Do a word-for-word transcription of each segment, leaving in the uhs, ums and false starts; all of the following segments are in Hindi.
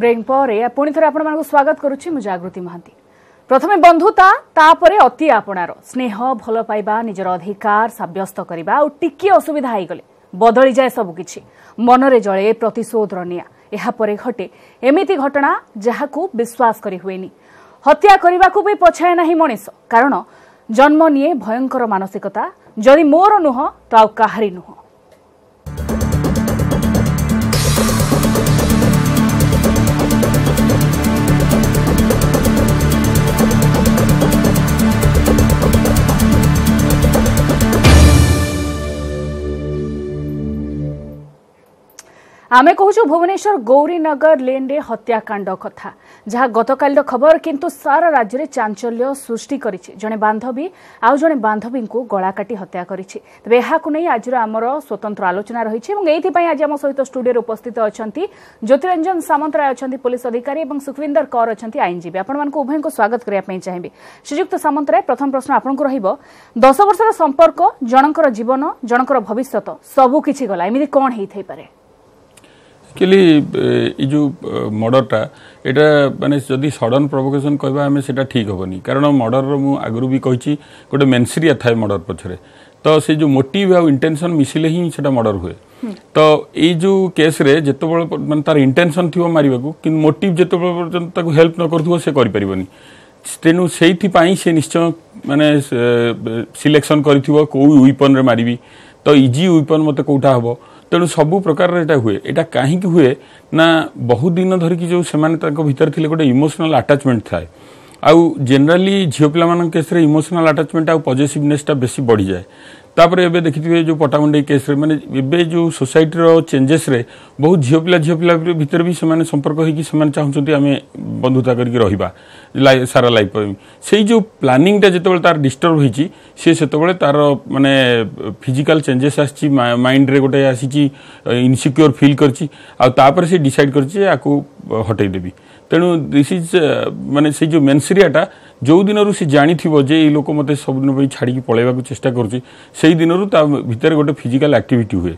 ब्रेक पर पुणी थे आपको स्वागत करुच्ची जागृति महांती। प्रथमे बंधुता तापरे अति आपणार स्नेह भल पाइबा निजर अधिकार सब्यस्त करिबा और टिकी असुविधा हो गले बदली जाए सबकिछि मनरे जळे प्रतिशोधर निया। एहा परे घटे एमिति घटना जहाकू विश्वास करि हुएनी। हत्या करिबाकू भी पछाए नाही मनीष कारण जन्म निये भयंकर मानसिकता जदि मोर नुह तो आउ काहारी नुह। आमे कहूँ भुवनेश्वर गौरीनगर लेन हत्याकांड कथा जहाँ गतकाल खबर किंतु सारा राज्य में चांचल्य सृष्टि कर जड़े बांधवी आउ जड़े बांधवी को गला काटी हत्या कर तेज यह आज आमर स्वतंत्र आलोचना रही। आज आम सहित स्टूडियो उपस्थित अच्छा ज्योतिरंजन सामंतराय अच्छा पुलिस अधिकारी और सुखविंदर कौर अच्छा आईनजीवी। आपण उभय को स्वागत करने चाहिए। श्रीजुक्त सामंतराय प्रथम प्रश्न आपन को रहिबो दस वर्षर संपर्क जनकर जीवन जनकर भविष्य सबकिछि गला एमि कौन होई पारे एक्चुअली जो मर्डरटा यहाँ मानने जदि सडन प्रोवोकेशन कहवा आम से ठीक हेनी कारण मर्डर मु आगु भी कही गोटे मेनसीरिया थाए मर्डर पछरे तो से जो मोटिव आ इंटेंशन मिसिले ही से मर्डर हुए। तो ये जो केस रे जिते मैं तार इंटेंशन थी मारे कि मोटिव जिते पर्यटन हेल्प न करूँ से करेनि तेणु से निश्चय मानने सिलेक्शन करो कोई वेपन रे मारि तो इजी वेपन मत कौटा हे तेणु सबू प्रकार एटा हुए। एटा काहींकि हुए ना बहुत दिन धरिकी जो सेमाने भितर थिले गोटे इमोशनल आटाचमेंट थाए आउ जेनराली झियो पिलामान केस रे इमोशनल आटाचमेंट आउ पजेसिवनेस टा बेसी बढ़ी जाए। तापर एबे देखिथिबे जो पटामुंडई केस रे माने एबे जो सोसाइटी रो चेंजेस रे बहुत झियो पिला झियो पिला भितर भी सेमाने संपर्क होइकी सेमाने चाहुचंती आमे बंधुता करके रहिबा सारा लाइफ सेई जो प्लानिंग टा जेतबेल तार डिस्टर्ब होईची से सेतबेल तार माने फिजिकल चेंजेस आसीची माइंड रे गोटे आसीची इनसिक्योर फील करची आ तापर से डिसाइड करची आकू हटाई देबी। तेणु दिस इज माने से जो मेनसीरियाटा जो दिन से जानी जे लोक मत सब छाड़ी पलैवाक चेष्टा करुच्ची दिन भितर गोटे फिजिकल एक्टिविटी हुए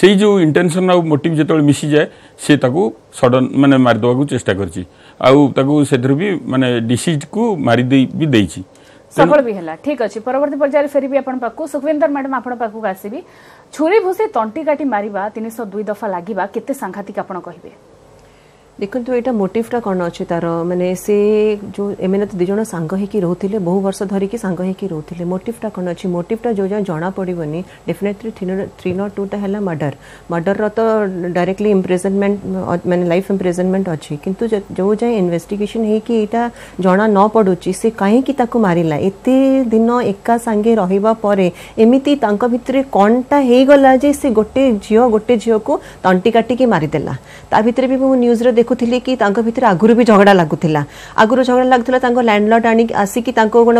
से जो इंटेंशन आउ मोटिव जो मिसी जाए से सडन माने मारिदेवाक चेष्टा कर भी माने डिसीज को मारी दे, भी देची सफल भी है। ठीक अच्छे परवर्त पर्यायर फेरबी आपको सुखविंदर मैडम आपको आसबि छुरी भूसी तंटी काटी मारिबा तीन सौ दुई दफा लगे के सांघातिक आप कहे देखो यहाँ मोटिवटा कौन अच्छे तार मैंने से जो एमने तो दिज सांग होकि रोते बहु वर्ष धरिकी सांग होकि रोते मोटिवटा कौन अच्छी मोटिवटा जो जहाँ जना पड़ोनी डेफिनेटली थ्री नट टूटा है मर्डर मर्डर तो डायरेक्टली इम्प्रेजनमेंट मैंने लाइफ इम्प्रेजनमेंट अच्छी किंतु जो जाए इन्वेस्टिगेशन होटा जना न पड़ू से कहीं मारा एत दिन एका सांगे रही एमती भितर कौनटा हो गला से गोटे झील गोटे झील को तंटी काटिकी मारिदेला ता भर भी मुझे न्यूज़ देखु कि भीतर आगुरी भी झगड़ा लगुला आगुरी झगड़ा लगुला लैंडलॉर्ड आसिकी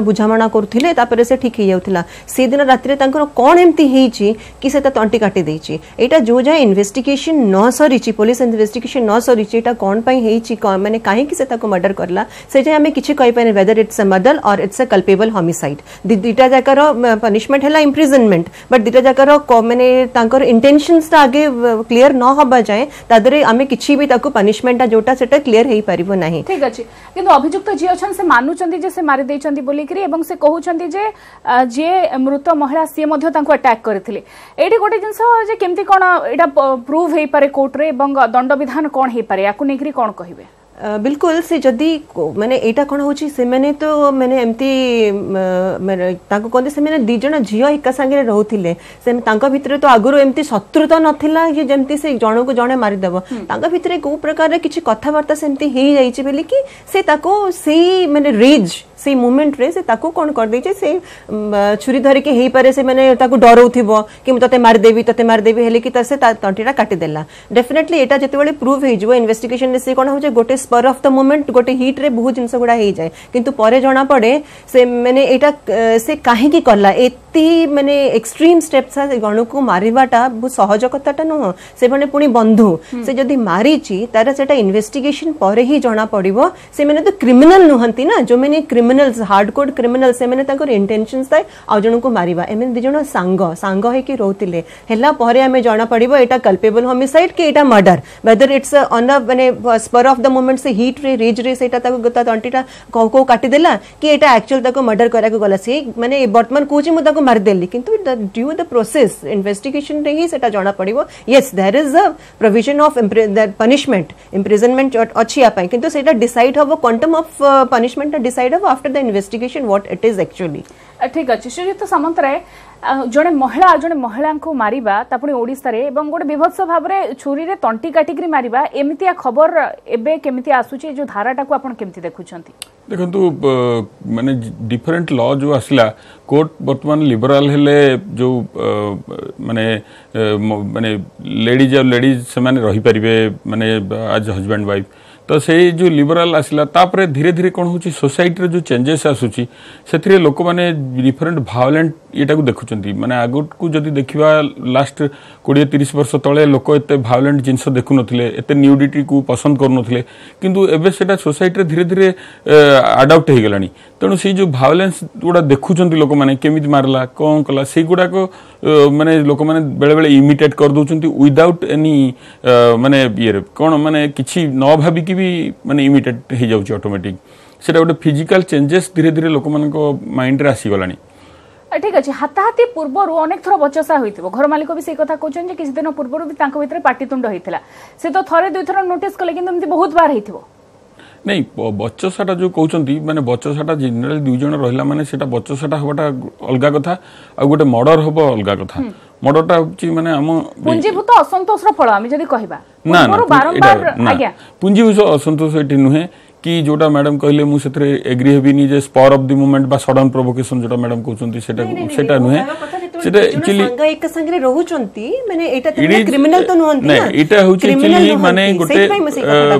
बुझाणा करुले से ठीक हो जाता से दिन रातिर कौन एमती होती कि से तंटी काटी देटा जो जाए इन्वेस्टिगेशन न सरी पुलिस इन्वेस्टिगेशन न सरी कौन हो मैंने कहीं मर्डर करला से जाए आम किसी कहींपर वेदर इट्स अ मर्डर और इट्स अ कल्पेबल होमिसाइड दुटा जाकर पनिशमेंट है इम्प्रिजनमेंट बट दुटा जाकर मैंने इंटेंशनस आगे क्लीयर न होगा जाए तादरे आम किसी भी पनिशमेंट जोटा सेटा क्लियर हेई परिबो नाही। ठीक अछि किंतु अभियुक्त जे अछन से मानु चंदी जे से मारि देचंदी बोली करी एवं से कहू चंदी जे जे मृत महिला से मध्य तांको अटैक करथिले एठी गोटे जिंस जे केमती कोन एटा प्रूव हेई पारे कोर्ट रे एवं दंड विधान कोन हेई पारे याकु नेकरी कोन कहिबे बिल्कुल से जदि मैंने एटा कौन हो से मैंने तो मैंने एमती कहते से मैंने दिज झील एका सांगे रोते भितर तो आगुरी एमती शत्रुता नाला जमी से जन को जड़े मारिदेव भितर कौ प्रकार किसी कथबार्ता से बोली कि से मैंने रेज से मोमेंट रे से ताको कौन कर देजे से छुरी धरिके हे पारे से मैंने ताको डरो थिबो कि तते मारदेवी तते मारदेवी हेले कि तसे तंटीटा काटिदेला डेफिनेटली एटा जते बेले प्रूव हे जो इन्वेस्टिगेशन रे से कोन हो जे गोटे स्पर अफ द मोमेंट गोटे हिट रे बहुत जिनस गुड़ा हो जाए किंतु परे जना पड़े से मैंने एटा से काहे की करला एती माने एक्सट्रीम स्टेप्स गणु को मारिबाटा बहुत सहज कथाटा नुह से माने पुणी बंधु से जदि मारिची तार सेटा इन्वेस्टिगेशन परे ही जना पड़िबो से माने तो क्रिमिनल नुहंती ना जो माने क्रिमिनल्स हार्डकोर क्रिमिनल से माने ताकर इंटेंशनस थाए आ जणु को मारिबा एमे दि जणो सांग सांग हे कि रोतिले हेला परे आमे जना पड़िबो एटा कल्पेबल होमिसाइड के एटा murder whether it's on a माने स्पर ऑफ द मोमेंट से हीट रे रेज रे सेटा ताको गता तंटीटा को को काटी देला कि एटा एक्चुअल ताको मर्डर करा को गला से माने वर्तमान कोची मु ताको मार देली किंतु ड्यू द प्रोसेस इन्वेस्टिगेशन रे ही सेटा जना पड़िबो yes there is a provision of that punishment imprisonment अछि आपै किंतु सेटा डिसाइड होबो क्वांटम ऑफ पनिशमेंट डिसाइड होबो after the investigation what it is actually ठीक अच्छे श्रीजुक्त सामंतराय जड़े महिला जड़े महिला को मारिबा तापुनी ओडिसा रे एवं गोटे विभत्स भाव में छुरी रे तंटी काटिक मारिबा एमतिया खबर एबे केमती आसुचे जो धाराटा को आपण केमती देखुछंती देखंतु माने डिफरेंट लॉ जो आसला कोर्ट वर्तमान लिबरल हेले जो माने माने लेडीज और लेडीज से माने रही परिबे माने आज हस्बैंड वाइफ तो से जो लिबराल आसला तापर धीरे धीरे कौन होची सोसाइटी रे जो चेंजेस आसुची सेथिरे लोक माने डिफरेंट भावलेंट एटा को देखुचंती माने आगुट को जदी देखिबा लास्ट बीस तीस वर्ष तळे लोक एते भावलेंट जिंस देखु नथिले एते न्यूडिटी को पसंद करन नथिले किंतु एबे सेटा सोसाइटी रे धीरे धीरे अडॉप्ट हे गेलानी तणु से जो भावलेंस गुडा देखुचंती लोक माने केमित मारला कोन कला से गुडा को माने लोक माने बेले बेले इमिटेट कर दोचंती विदाउट एनी माने ये कोन माने किछि न भाबी कि माने इमिटेट हो जाउछ ऑटोमेटिक सेटा गोटे फिजिकल चेंजेस धीरे धीरे लोक मान को माइंड रे आसी गलानी ठीक अच्छे हाथाहाथी पूर्वर अनेक थर बचसा होता घर मालिक भी से कथा कहते किसी दिन पूर्वर भी तांको भीतर पाटितुंड होता से तो थे दुई थर नोटिस कले कि बहुत बार होता नहीं बचसाटा जो कहते मैंने बचसाटा जेनेल दुईज रहा मैंने बचसाटा हवाटा अलग कथा आ गोटे मर्डर हम अलग कथा मर्डरटा होची माने हम पुंजीभूत असंतोष रो फल हम जदी कहबा ना बारंबार आज्ञा पुंजीभूत असंतोष एटी नुहे कि जोटा मैडम कहले मु सेतरे एग्री हेबी नि जे स्पर ऑफ द मोमेंट बा सडन प्रोवोकेशन जोटा मैडम कहउचंती सेटा सेटा नुहे सेटा एक्चुअली संग एक संग रे रहउचंती माने एटा त क्रिमिनल त नुहंती ना एटा होची एक्चुअली माने गोटे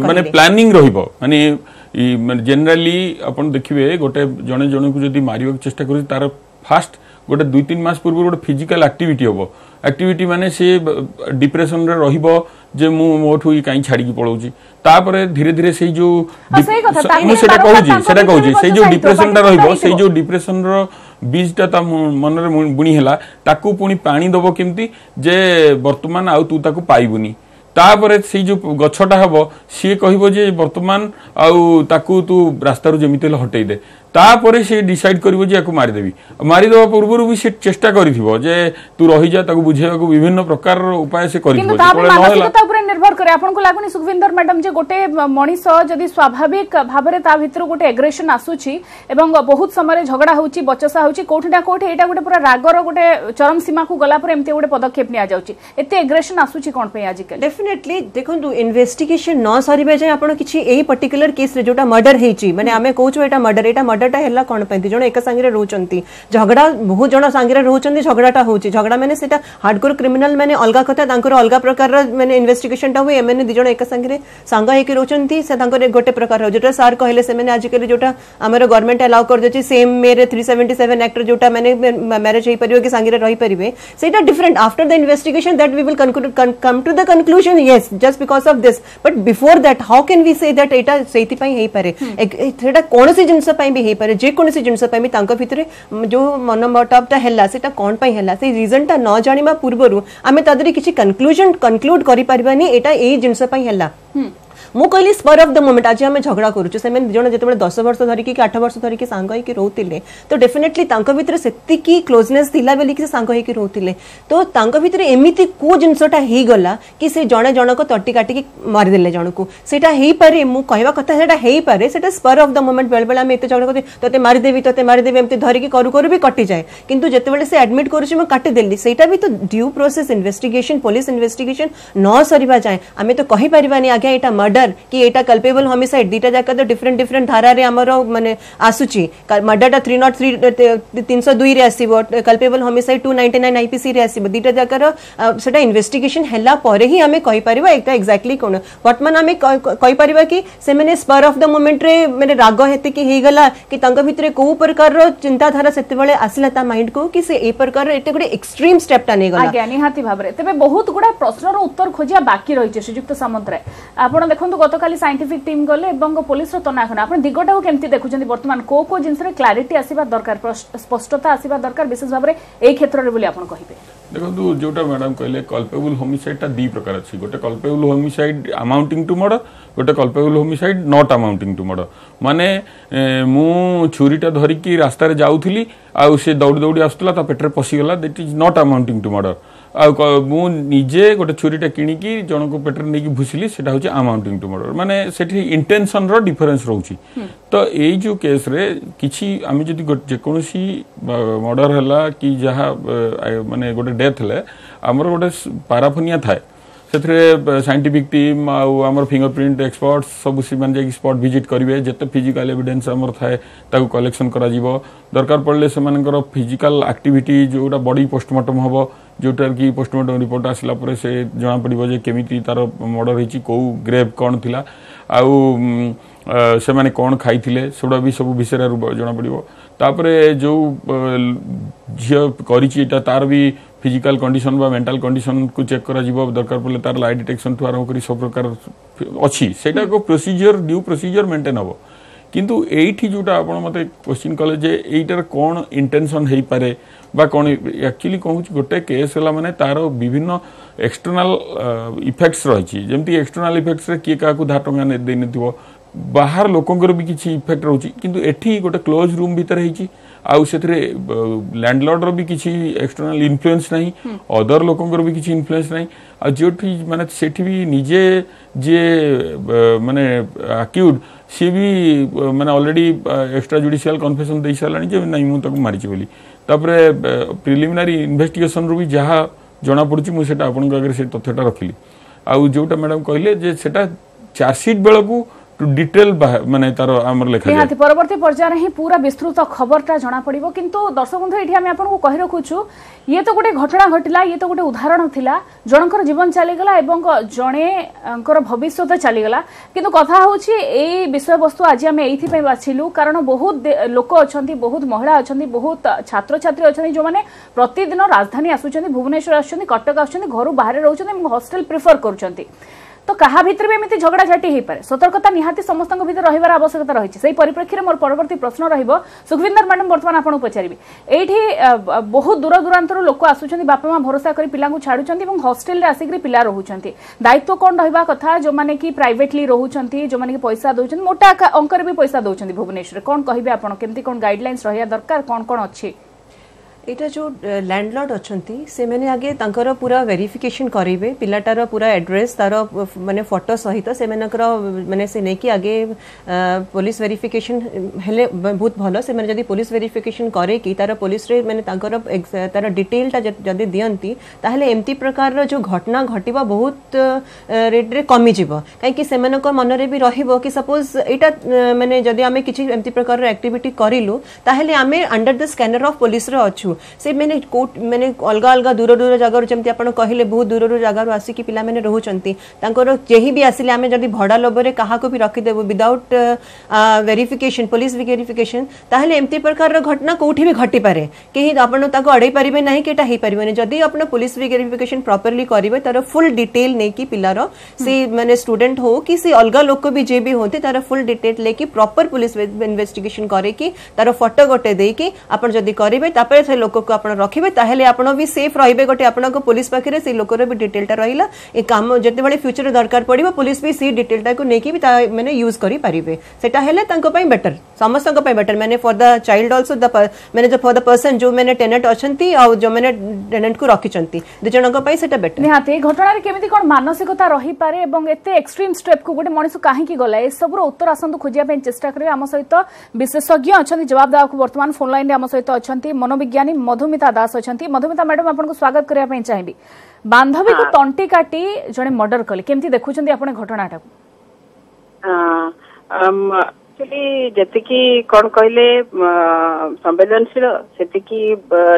माने प्लानिंग रहिबो माने जनरली अपन देखिबे गोटे जने जने को जदी मारिबा चेष्टा करै तार फास्ट गोटे दुई तीन मास पूर्व गोटे फिजिकल एक्टिविटी हम एक्टिविटी माने से डिप्रेशन रे रहिबो जे मु मोठु ई काई छाड़ी की पळौची तापर धीरे धीरे से जो मु सेटा कहउची सेटा कहउची से जो डिप्रेशन ता रहिबो से जो डिप्रेशन रो बीज ता त मन रे बुणी हला ताकू पुणी पानी दबो केमती जे वर्तमान आउ तू ताकू पाइबुनी तापर से जो गछटा हम सी कहबो जे वर्तमान आउ ताकू तू रास्ता रु जेमिते हटई दे तापर से डिसाइड करिवो जे आकु मारि देबी मारि देबा पूर्व भी से चेष्टा करिथिबो जे तू रहि जा ताकू बुझेबा को विभिन्न प्रकार रो उपाय से करिवो तापर मानसिकता ऊपर निर्भर करे आपन को लागुनी सुखविंदर मैडम जे गोटे मनीष जदी स्वाभाविक भाबरे ता भितर गोटे एग्रेशन आसुची एवं बहुत समय रे झगड़ा होउची बचसा होउची कोठडा कोठे एटा गोटे पूरा राग रो गोटे चरम सीमा को गला पर एमते गोटे पदक्षेप निया जाउची एते एग्रेशन आसुची कोन पे आजिकल डेफिनेटली देखंतु इन्वेस्टिगेशन न सरीबे जे आपन किछि एही पर्टिकुलर केस रे जोटा मर्डर हेची माने आमे कहउचो एटा मर्डर एटा हेला कौन जन एक सांगे रोचंती झगड़ा बहुत जन सांगे रोचंती झगड़ाटा होची झगड़ा माने सेटा हार्डकोर क्रिमिनल माने अलगा कथा तांकर अलगा प्रकार माने इन्वेस्टिगेशन टा होय माने दिजन एक सांगे सांगा हेकी रोचंती से तांकर गोटे प्रकार जोटा सर कहले से माने आजिकल जोटा हमर गवर्नमेंट अलाउ कर जेची सेम मे रे तीन सौ सतहत्तर एक्ट जोटा माने मैरिज हे परियो कि सांगे रही परिवे सेटा different after the investigation that we will come to the conclusion yes just because of this but before that how can we say that एटा सेति पई हे पारे एटा कोन से जिंस पई जेकोसी जिनस भर जो मनमटापटा है कौन से रिजन टा न जाना पूर्व आम तरह किसी कंक्लूजन कंक्लूड करा मु कहली स्पर ऑफ द मोमेंट आज आम झगड़ा करुचे से जन जो दस वर्ष धरिकी आठ वर्ष धरिकी सांग होइकी रोउतिले तो डेफिनेटली तांको भितर सेतिकी क्लोजनेस थिला बेली कि सांग होइकी रोउतिले तो तांको भितर एमिति को जिनसटा हे गला कि से जने जनक तट्टी काटिकी मारि देले जनकू सेटा हे पारे मु कहबा कथा सेटा हे पारे सेटा स्पर ऑफ द मोमेंट बेल बेल आम एते झगड़ा करते तते मारि देबी तते मारि देबी एमते धरिकी करू करू भी कटि जाए किंतु जते बेले से एडमिट करूची म काटि देली सेटा भी तो due process investigation police investigation न सरीबा जाए आमे तो कहि परिबानी आगे एटा मर्डर मर्डर कि एटा कल्पेबल होमिसाइड दीटा जाक डिफरेंट डिफरेंट धारा रे आमर माने आसुची मर्डर थ्री नट थ्री तीन सौ दुई आसो culpable homicide two ninety nine IPC रे आसो दीटा जाकर इन्वेस्टिगेशन हैला परे ही आमे कहि परबा एटा एक्जाक्टली कोन वर्तमान आमे कहि परबा कि से माने स्पर ऑफ द मोमेंट रे माने राग हेते कि हे गला कि तंग भितरे को प्रकार रो चिंता धारा सेते बेले आसिला ता माइंड को कि से ए प्रकार एटा गुडे एक्सट्रीम स्टेप ता नै गला आगे निहाती भाबरे तेबे बहुत गुडा प्रश्न रो उत्तर खोजिया बाकी रहि छै सुजुक्त सामंतरे आपण देखंतु गतकाली साइंटिफिक टीम गले एवं पुलिस रो तनाखन आपण दिगटा को केमती देखुछन वर्तमान को को जिंस रे क्लैरिटी आसीबा दरकार स्पष्टता आसीबा दरकार विशेष भाबरे ए क्षेत्र रे बोली आपण कहिबे देखंतु जोटा मैडम कहले कल्पेबल होमिसाइड ता दी प्रकार अछि गोटे culpable homicide amounting to murder गोटे culpable homicide not amounting to murder माने मु छुरीटा धरिकी रास्ता रे जाउथली आ से दौड़ दौड़ी आस्तला ता पेटरे पसी गला that is not amounting to murder आ मु निजे गोटे छुरीटा किणिकी जनको पेटरे नेकी भुसिली सेटा होची अमाउंटिंग टू मर्डर माने सेठी इंटेंशन रो डिफरेंस रहउची तो एई जो केस रे किछि आमी जदी जे कोनोसी मर्डर हला कि जहा माने गोटे डेथ ले हमर गोटे पाराफोनिया थाए से साइंटिफिक टीम आमर फिंगरप्रिंट एक्सपर्ट्स सब से स्पॉट विजिट करेंगे जिते फिजिकल एविडेंस आमर थाए ताकू कलेक्शन करा जीवो दरकार पड़े से फिजिकल एक्टिविटी जोटा बॉडी पोस्टमार्टम हम जोटा कि पोस्टमार्टम रिपोर्ट आसला पर से जना पड़ो जे केमिति तार मर्डर होइची को ग्रेव कौन थिला आउ से माने कौन खाइथिले सोडा भी सब विषय जना पड़ो तापरे जो झियो करिची एटा तार भी फिजिकल कंडीशन बा मेंटल कंडीशन को चेक करा जीवो दरकार पड़े तार लाई डिटेक्शन थु आरंभ करी सब प्रकार अछि सेटा को प्रोसीजर ड्यू प्रोसीजर मेंटेन हबो किंतु एठी जोटा आपण मते क्वेश्चन कले जे एटार कोन इंटेंशन हेई पारे बा कोन एक्चुअली कहू गोटे केस हला माने तार विभिन्न एक्सटर्नल इफेक्ट्स रहिची जेमती एक्सटर्नल इफेक्ट्स रे के काकू धाटंगा ने देनिथिबो बाहर लोकंकर भी किछि इफेक्ट रहउची किंतु एठी गोटे क्लोज रूम भीतर हेची आउ से लैंडलॉर्ड रो भी किछि एक्सटर्नल इन्फ्लुएंस नहीं अदर लोकंकर भी किछि इन्फ्लुएंस नहीं आ जोठी माने सेठी भी निजे जे माने अक्यूड सी भी माने ऑलरेडी एक्स्ट्रा जुडिशियल कन्फेशन दे सारा जे नहीं मु तक मारिछि बोली तापरे प्रिलिमिनरी इन्वेस्टिगेशन रो भी जहा जना पड़ुछि मु सेटा आपन आगे से तथ्यटा रखिली आउ जोटा मैडम कहले जे सेटा चार्जशीट बेलकू डिटेल माने तारो आमर लेखा निहाती परवर्ती पर्याय ही पूरा विस्तृत खबरटा जणा पड़िबो किंतु दर्शक बंधु एठी आमे आपनको कहि रखुछु ये तो गोटे घटना घटिला ये तो गोटे उदाहरण थिला जणकर जीवन चली गला एवं जणेकर भविष्यत चली गला किंतु कथा होछि ए विषय वस्तु आज आमे एथि पय बाछिलु कारण बहुत लोक अछंती बहुत महिला अछंती बहुत छात्र छात्री अछंती जो माने प्रतिदिन राजधानी आसुछंती भुवनेश्वर आसुछंती कटक आसुछंती घरु बाहर रहउछंती एवं हॉस्टल प्रेफर करूछंती तो कहा भीतर भी एमती झगड़ा झाटी हो पाए सतर्कता निहाती समस्त भीतर रहिबार आवश्यकता रही है। सही परिप्रेक्षी में मोर परवर्ती प्रश्न रहिबो सुखविंदर मैडम बर्तमान आपन पचारिबी एठी बहुत दूर दूरांतर लोक आसुछंती बापा मां भरोसा करी पिलांकु छाडुछंती एवं हॉस्टल रे आसीकरी पिला रहुछंती दायित्व कोन रहिबा कथा जो माने की प्राइवेटली रहुछंती जो माने की पैसा दोछंती मोटा अंकर भी पैसा दोछंती भुवनेश्वर कोन कहिबे आपन केमती कोन गाइडलाइंस रहिया दरकार कोन कोन अछि एटा जो लैंडलॉर्ड अच्छी से मैंने आगे तंकर पूरा वेरिफिकेशन करेंगे पिलाटार पूरा एड्रेस तार माने फोटो सहित से मैंने से नहीं कि आगे पुलिस वेरिफिकेशन हेले बहुत भल से मैंने जब पुलिस वेरिफिकेशन करे कि तार पुलिस रे मैंने तंकर तार डिटेलटा जब दियंती ताहले एमती प्रकार जो घटना घटिबा बहुत रेट रे कमी जिवो काहेकि से मानकर मन रे भी रहिबो कि सपोज एटा माने जदी आमे किछि एमती प्रकार एक्टिविटी करिलु ताहले आमे under the scanner of police रे अछु से मैंने कोट मैंने अलग अलग दूर दूर जगह जमी आप कहले बहुत दूर दूर जगह आसिक पिला मैंने रोचंती जेही भी आसिले आमे जदी भड़ा लोभरे कहा को भी रखिदेबू विदाउट वेरिफिकेशन पुलिस वेरिफिकेशन ताहले एमती प्रकार घटना कोठी भी घटी पारे कहीं आपन ताको अड़े परिबे नहीं केटा हे परिबे जदी आपन पुलिस वेरिफिकेशन प्रॉपर्ली करिवे तार फुल डिटेल ने की पिलारो से माने स्टूडेंट हो कि से अलग लोक भी जे भी होते तार फुल डिटेल लेकी प्रॉपर पुलिस इन्वेस्टिगेशन करे कि तार फोटो गोटे देकी आपन जदी करिवे तापर से लोक को आपण रखिबे ताहले आपण भी सेफ रहबे गोटे आपण को पुलिस पाखरे से लोकर भी डिटेलटा रहिला ए काम जते बळे फ्यूचर दरकार पड़िबो पुलिस भी सी डिटेलटा को नेकी भी माने यूज करी परिबे सेटा हेले तंको पई बेटर समस्तन को पई बेटर माने for the child also the माने जो फॉर द पर्सन जो माने टेनेंट अछंती आ जो माने टेनेंट को रखिचंती दुजन को पई सेटा बेटर निहाते घटना रे केमिति कोन मानसिकता रहि पारे एवं एते एक्सट्रीम स्टेप को गोटे मनिस काहे की गला ए सब रो उत्तर आसंतु खोजिया पई चेष्टा करियो हम सहित विशेषज्ञ अछन जवाब दाव को वर्तमान फोन लाइन रे हम सहित अछंती मनोविज्ञानी मधुमिता दास अछंती मधुमिता मैडम आपन को स्वागत करिया पई चाहिबी बांधवी को टंटी काटी जने मर्डर कले केमती देखुचंती आपने घटनाटा एक्चुअली जति की कौन कहले संवेदनशील सेति की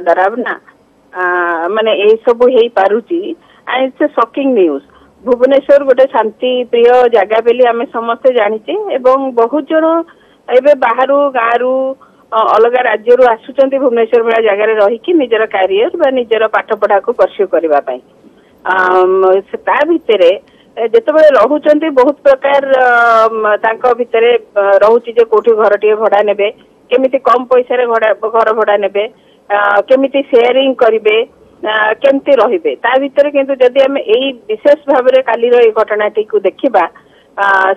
डरावना माने ए सब हेई पारुची and it's a shocking news. Bhubaneswar गोटे शांति प्रिय जगह बेली आम समस्ते जानीचे एवं बहुत जन एवं बाहर गाँव अलग राज्य आसुच्च भुवनेश्वर भाई जगार रहीकि निजर क्यारियर निजर पाठपढ़ा को परस्यू करने भितर जितेबाला रुचि बहुत प्रकार भितर रोचे जे कौटी घर टे भड़ा ने केमी कम पैसा घर भड़ा ने केमी सेयरिंग करेंगे केमती रे भर कितु जदि आम यही विशेष भाव में काली घटनाटी को देखा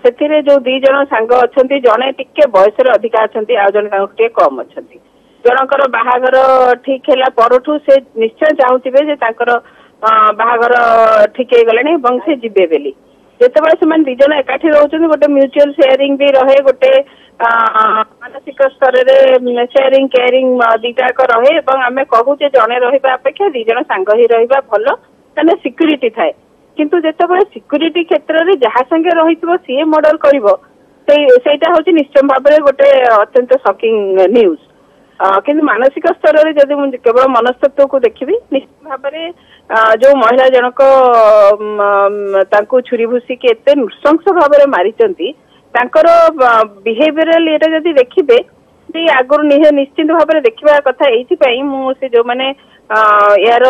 से जो दिज सांग अच्छा जड़े टी बयस अधिका अच्छा आज जन कम अच्छा जनकर बाहर ठीक है से निश्चय चाहूबे बाहर ठीक है गलानी से जी बेली जितेबाला से दिज एकाठी रोचे गोटे म्यूचुअल शेयरिंग भी रहे गोटे मानसिक स्तर में शेयरिंग केयरिंग दिटाक रहे आम कहूचे जड़े रहा अपेक्षा दिज सांग ही रहा भल मैंने सिक्यूरीटी थाए किंतु जितेबाला सिक्यूरीटी क्षेत्र में जहाँ संगे रही सी मर्डर करईटा हूँ निश्चय भाव में गोटे अत्यंत शॉकिंग न्यूज। कि मानसिक स्तर में जब केवल मनस्तत्व को देखी निश्चित भाव में जो महिला जनक छुरी भूसी के एत नृशंस भाव में मारी बिहेवियरल ये जब देखिए आगुरी निह निश्चिंत भाव में देखा कथा ये मुझे जो मैंने यार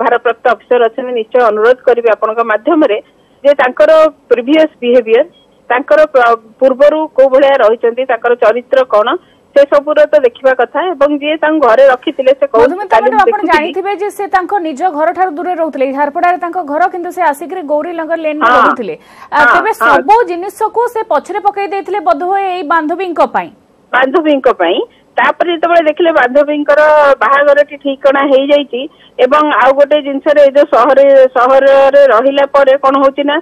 भारप्राप्त अफिसर अच्छा निश्चय अनुरोध करी आपनका माध्यम रे जे तांकर प्रिवियस बिहेवियर तांकर पूर्वरु को भलिया रहिचंती तांकर चरित्र कोन से सबुर तो देखिबा कथा एवं जे तांग घरे रखितिले से कहू ताले आपण जानिथिबे जे से तांको निज घर ठार दूरे रहउतले झारपडा रे तांको घर किंतु से आसी करे गौरी लंगर लेन में रहउतले तबे सबो जिनिस को से पछरे पकई देथिले बधो एई बांधवींको पई बांधवींको पई तापर जो देखिले बांधवींकर बाहागर ठिकाना हो जाइए एवं आउ गोटे जिनसर जो सहर सहर रे रहिला परे कौन होची ना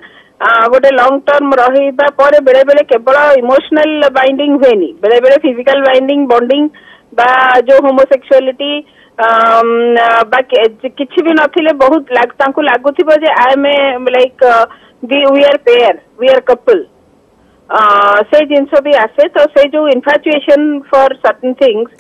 गोटे लंग टर्म रहिबा परे बेले बेले केवल इमोशनल बाइंडिंग हुएनी बेले बेले फिजिकल बाइंडिंग बॉन्डिंग बा जो होमोसेक्सुअलिटी बा किछि भी नथिले बहुत लाग तांको लागुथिबो जे I am like we we are pair we are couple Uh, से जिनस भी आसे तो से जो इनफैचुएशन फॉर सर्टेन थिंग्स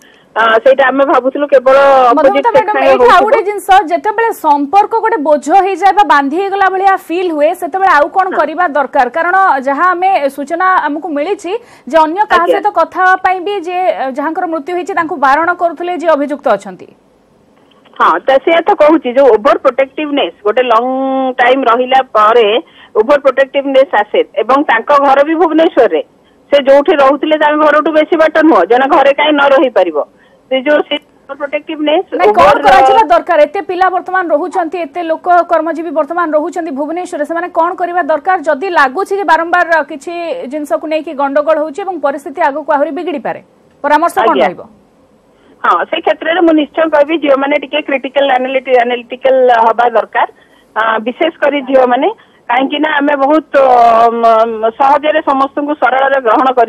सेटा आमे भाबुथलु केवल अपोजिट सेक्शन हे आउडे जिनस जते बेले संपर्क गोटे बोझ हे जायबा बांधी हे गला भलिया फील हुए सेते बेले आउ कोन करिबा दरकार कारण जहां आमे सूचना हमकु मिली छी जे अन्य कहा से तो कथा पई भी जे जहांकर मृत्यु हे छी तांकु बारण करथले जे अभियुक्त अछंती हां त से तो कहू छी जो ओवर प्रोटेक्टिवनेस गोटे लॉन्ग टाइम रहिला पारे ओवर प्रोटेक्टिवनेस आसे एवं तांको घर भी भुवनेश्वर रे से जोठी रहउतले त हम घरटू बेसी बाट न हो जने घरे काई न रही परिबो से जो से प्रोटेक्टिवनेस नै कोन कराचला दरकार एते पिला वर्तमान रहउचंती एते लोक कर्मजीवी वर्तमान रहउचंती भुवनेश्वर से माने कोन करिवा दरकार जदी लागु छी जे बारंबार किछि जिंस को नै कि गंडगोल होउची एवं परिस्थिति आगो को आहुरी बिगड़ी पारे परामर्श कोन रहइबो हाँ से क्षेत्र में मुझे कहबी झील मैंने क्रिटिकल एनालिटिकल हवा दरकार विशेषकर झील मैंने कहीं आम बहुत सहजरे समस्त को सरल ग्रहण कर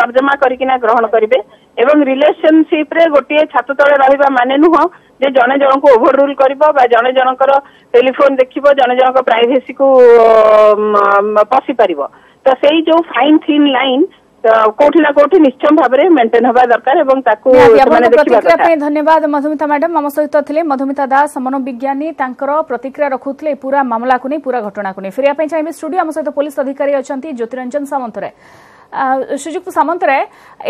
तर्जमा करना ग्रहण करेंगे एवं रिलेशनशिप रे गोटे छात तले रहा मान नुह जे जड़े जन को ओवररूल कर जड़े जनकर टेलीफोन देखिए जड़े जनक प्राइवेसी को पशि पार तो सही जो फाइन थीन लाइन कोठी ना कोठी निश्चय भाव में मेंटेन होबा दरकार एवं ताकू माने देखिबा दरकार। धन्यवाद मधुमिता मैडम हम सहित थिले मधुमिता दास मनोविज्ञानी तांकर प्रतिक्रिया रखुथले पूरा मामला को नै पूरा घटना को नै फेरिया पई चाहि स्टूडियो हम सहित पुलिस अधिकारी अछंती ज्योतिरंजन सामंतराय श्रीजुक्त सामंतराय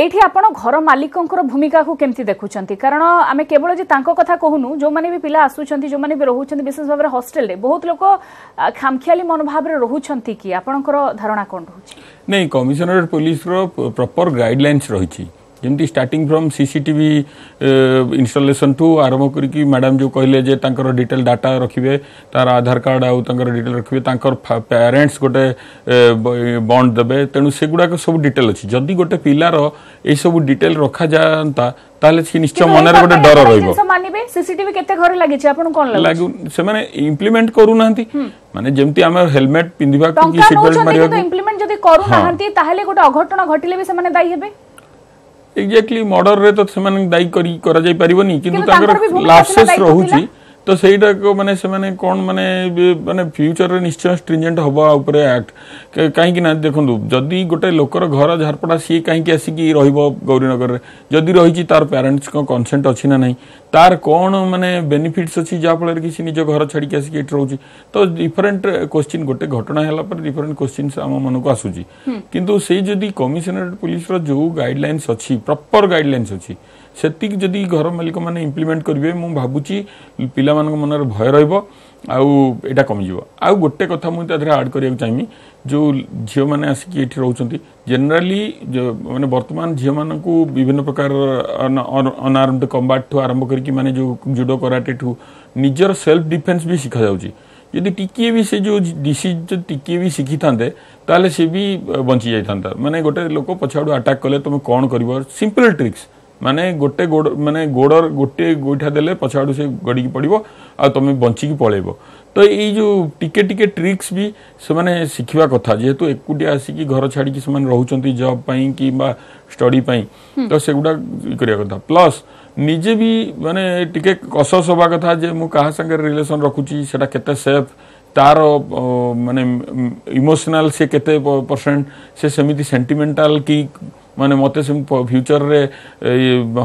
एठी आपण घर मालिकंकर भूमिका को केमती देखुचंती कारण आमे केवल जे तांको कथा कहूनु जो माने भी पिला आसुचंती जो माने भी रहउचंती विशेष भाव में हॉस्टल रे बहुत लोक खामखियाली मनोभाव रे रहउचंती कि आपणकर धारणा कोन रहउची नै कमिशनरेट पुलिस रो प्रॉपर गाइडलाइंस रहिची जेमती starting from CCTV installation to आरंभ करके मैडम जो कहले जे तांकर डिटेल डाटा रखिबे तार आधार कार्ड आउ तांकर डिटेल रखिबे तांकर पेरेंट्स गोटे बॉन्ड देबे तेनु सेगुडा को सब डिटेल अछि जदी गोटे पिला रो ए सब डिटेल रखा जानता ताले से निश्चय मनर गोटे डर रहिबो से मानिबे सीसीटीवी केते घर लागे छै आपण कोन लागु से माने इंप्लीमेंट करू नांती माने जेमती हम हेलमेट पिंदिबा को की सीट बेल्ट मारिबा को इंप्लीमेंट जदी करू नांती ताहले गोटे अघटन घटिले भी से माने दाई हेबे एक्जेक्टली मर्डर रे तो सेमान दाई करी करा जाई परिबो नी किंतु ताकर लासेस रहउची तो सहीटा को माने से माने कोन माने माने फ्यूचर रे निश्चय स्ट्रिंजेंट होबा ऊपर एक्ट काहे कि ना देखंदु जदी गोटे लोकर घर झारपडा सी काहे कि आसी कि रहइबो गौरीनगर रे जदी रहिची तार पेरेंट्स को कंसेंट अछि ना नाही तार कोन माने बेनिफिट्स अछि जा फलर किसी निज घर छाडी के आसी कि एट रहउची तो डिफरेंट क्वेश्चन गोटे घटना हला पर डिफरेंट क्वेश्चंस आम मन को आसुची किंतु से जदी कमिश्नरेट पुलिस रो जो गाइडलाइंस अछि प्रॉपर गाइडलाइंस अछि सेतिक जदी घर मालिक माने इंप्लीमेंट करबे मु भाबुची पिला मान मन भय रहिबो आउ कम जीव आउ गोटे कथा मुझे आड करिया चाहिए जो झियो माने आसिकी एठी रहउचंती जनरली माने वर्तमान झियो मान को विभिन्न प्रकार अनआर्मड कम्बाट आरंभ करके माने जो जुडो कराटे ठू निजर सेल्फ डिफेंस भी सिखा जाउची यदि टिके भी से जो डिसीज टिके भी सीखी थांते ताले से भी बंची जाई थांता माने गोटे लोक पछाडू अटैक कले तुम कोन करबो सिंपल ट्रिक्स माने गोटे गोड़ माने गोड़ गोटे गोइठा देले पछाड़ू से गड़ी की पड़ो आ तुम बंचिकी पलैब तो ये जो टिके टिके ट्रिक्स भी से माने शिखवा कथा जेहेतु एकुटिया आसिकी घर छाड़ी कि से रोचंती जॉब पाई कि स्टडी पाई तो सेगुडा करिया कथा प्लस निजे भी माने टिके कसस होबा कथा जे मु कहा संगे रिलेशन रखुची सेटा केते सेफ तार माने इमोशनल से केते परसेंट से सेमिति सेंटिमेंटल की माने मते से फ्यूचर रे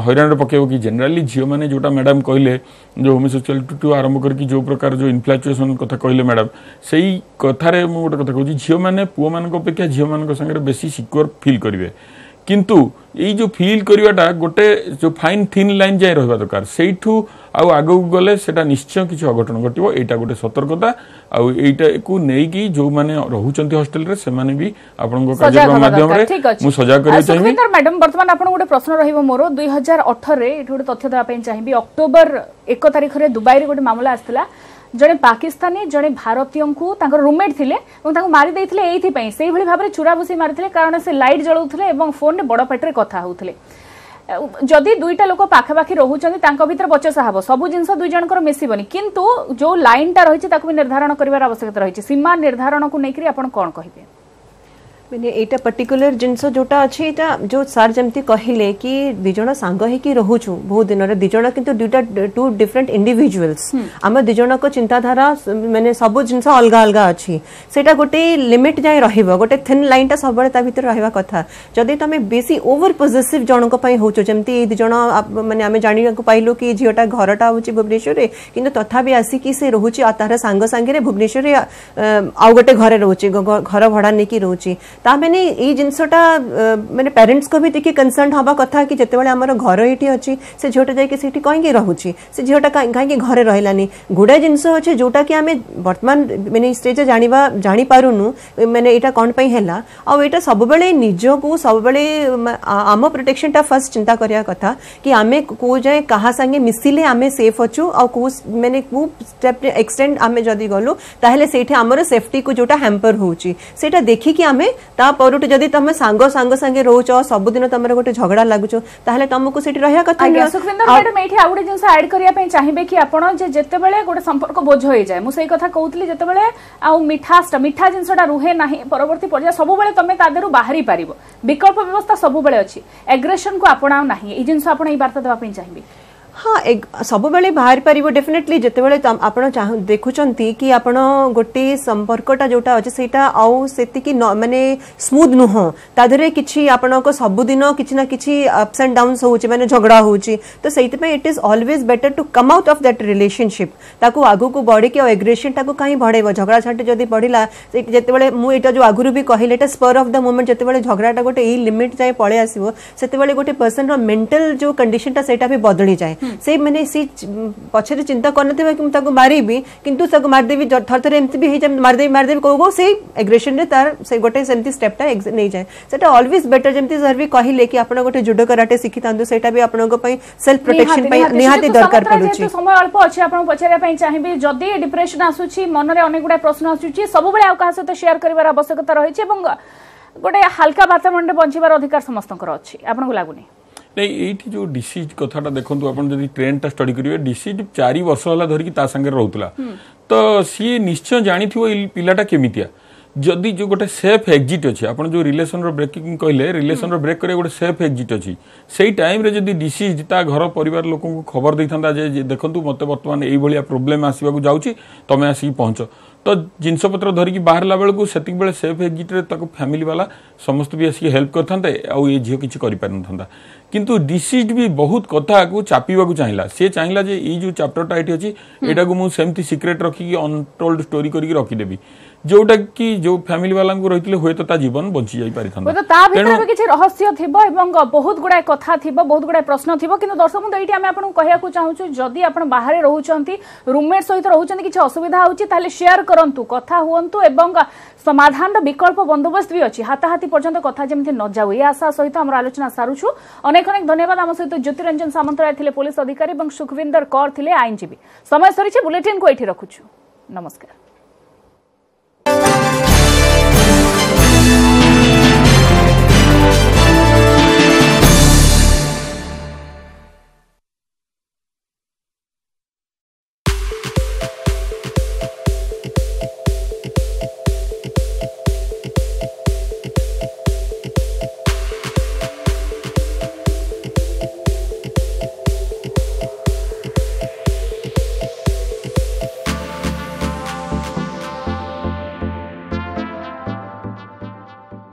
हैरान पकेबो कि जनरली झियो माने जोटा मैडम कहले जो होमोसेक्सुअलिटी टू आरंभ करके जो प्रकार जो इन्फ्लुएंसेशन कथा कहले मैडम सही कथा रे मु गोटे कथा कहूँ झियो माने पुओ मान अपेक्षा झियो मान संगे बेसी सिक्योर फील करिवे किंतु ये जो फील करवाटा गोटे जो फाइन थिन लाइन जाए रहा दरकार से आगू गले सेटा निश्चय किसी अघटन घटो यहाँ गोटे सतर्कता आईटा को लेकिन जो मैंने रोच हस्टेल से भी आपन कार्यक्रम माध्यम मुझ सजा कर मैडम बर्तमान आप गोटे प्रश्न रही मोर दुई हजार अठर गोटे तथ्य देवाई चाहिए अक्टोबर एक तारीख में दुबई गोटे मामला आसाला जड़े पाकिस्तानी जड़े भारतीय को रूममेट थे मारी से भाव चुराबुसी मारी कारण से लाइट जलाऊे और फोन बड़ पेटर कथा होते जदि दुईटा लोक पाखापाखि रोचान भितर बचसा हम सब जिन दुई जन मिसबनी किंतु जो लाइन टा रही भी निर्धारण करार आवश्यकता रही सीमा निर्धारण को लेकर आप कौन कहे मैंने एटा पर्टिकुलर जिनस जोटा अच्छे जो सार जमती कहले कि दिजण सांग होकि रहुछु बहुत दिन रे दिजण किंतु दुटा टू डिफरेंट इंडिविजुअल्स हम दिजण को चिंताधारा मैंने सब जिनस अलगा अलगा अच्छी सेटा गोटे लिमिट जाय रहिबो गोटे थिन लाइन ता सब ता भीतर रहिबा कथा जदी तमे बेसी ओवर पजेसिव जणक पई होचो जमती दिजण माने हमें जानिया को पाइलो कि झियोटा घरटा होची भुवनेश्वर रे किंतु तथापि आसी कि से रहुची आतार सांग सांगे रे भुवनेश्वर रे आ गोटे घरे रहुची घर भड़ा नेकी रहुची ताने ये जिनसटा मैंने पेरेन्ट्स को भी देखिए कनसर्न हवा कथा कि जिते बड़े आमर घर ये अच्छी से झीटा जाकि कहीं रोचे से झीटा कहीं घरे रहानी गुड़ाए जिनस अच्छे जोटा कि आम बर्तमान मैंने स्टेज जाना जापारूनु मैंने यहाँ कौन है आईटा सब निज को सब आम प्रोटेक्शनटा फर्स्ट चिंता कराया कथा कि आम कौ जाए क्या सागे मिसिले आम सेफ अच्छू आ मैंने कौ स्टेप एक्सटेंड आम जदि गलु ताहले सेठी आमर सेफ्टी को जोटा हैम्पर होटा देखिकी आम ता पर जदि तुम सांग सांग संगे रोच सबुदिन तुम गोटे झगड़ा लगुच तुमको रहा कथा मैडम ये आउ गोटे जिनस एड करने चाहिए कि आपते बड़े गोटे संपर्क बोझ हो जाए मुझे कथा कहती जिते बड़े आउ मिठा मिठा जिनसा रुहे ना परवर्ती पर्याय सब तुम तरह बाहरी पार विकल्प व्यवस्था सब अच्छी एग्रेसन को आपणाओ ना ये जिनस आप बार्ता देवाई चाहिए हाँ एक सब बेले बाहर पारिबो डेफिनेटली जते बेले आप देखुचंती कि आप गोटे संपर्कटा जोटा अच्छे से आउ सेतिकी माने स्मूथ नुह ताधरे किछि आपनको सबुदिन किछि ना किछि अप्स एंड डाउन्स होउची माने झगड़ा होउची तो सेति पे it is always better to come out of that relationship ताकू आगु को बॉडी के एग्रेशन ताकू काई बढ़ेबो झगड़ा छाटे जदी बढ़िला जते बेले मु एटा जो आगुरु भी कहले एटा स्पर ऑफ द मोमेंट जते बेले झगड़ाटा गोटे ए लिमिट जाय पळे आसीबो सेते बेले गोटे पर्सन रो मेंटल जो कंडीशनटा सेटा भी बदली जाय से मैंने सी पछरे चिंता करनते कि ताको मारीबी किंतु ताको मारदेबी थर थर एमती भी हे जे मारदेबी मारदेबी कहबो से एग्रेशन रे तार से गोटे सेमती स्टेप ता नै जाय सेटा ऑलवेज बेटर जेमती सर भी कहले कि आपन गोटे जुडो कराटे सिखितांदो सेटा भी आपन को पई सेल्फ प्रोटेक्शन पई निहाती दरकार पडुची समय अल्प अछि आपन पछरे पई चाहिबे जदी डिप्रेशन आसुची मन रे अनेक गुडा प्रश्न आसुची सब बेले आ कहा सते शेयर करबार आवश्यकता रहिछि एवं गोटे हल्का वातावरण रे बंचिबार अधिकार समस्तनकर अछि आपन को लागुनी नहीं ये जो डिसीज कथाटा देखो आप ट्रेन टा स्टडी करेंगे डिसीज चार वर्ष है धरिकी ता संगे रोला तो सी निश्चय जानी थी पिलाटा केमितिया जदि जो गोटे सेफ एक्जिट अच्छे आप जो रिलेसन ब्रेकिंग कहले रिलेसन ब्रेक करें गोटे सेफ एक्जिट अच्छी से टाइम रे जदि डिसीज घर परिवार लोक को खबर दे था देखु मत बर्तमान ये प्रोब्लेम आसवाक जाऊँगी तुम्हें आसिक पहुँच तो जिनपतर धरिकी बाहरला बेलू से बेले सेफ एक्जिट्रे फैमिली वाला समस्त भी आसिक हेल्प करते आई झील किसी करें किंतु डिसीज भी बहुत कथा को चापीवाक चाहिए सी चाहिए जे ये जो चैप्टरटा ये अच्छी यहाँ को मुझे सेमती सिक्रेट रखिकी अनटोल्ड स्टोरी करके रखिदेवी जोटा कि जो फैमिली वाला को रही हुए तो जीवन बची जाई पारि थांदा ता भीतर भी किछि रहस्य थिबो एवं बहुत गुडा कथा थिबो बहुत गुडा प्रश्न थिबो किंतु दर्शक बंधु एठी आमे आपन कहया को चाहू छु जदी आपन बाहर रहउचंती रूममेट सहित रहउचंती किछि असुविधा होउची ताले शेयर करंतु कथा होवंतु एवं समाधान रो विकल्प बंदोबस्त भी अछि हाताहाती पर्यंत कथा जेमथि न जाउ ए आशा सहित हमर आलोचना सारू छु अनेक अनेक धन्यवाद आम सहित ज्योतिरंजन सामंतराय थिले पुलिस अधिकारी एवं सुखविंदर कौर थिले आईएनजीबी समय सरीछि बुलेटिन को एठी रखु छु नमस्कार।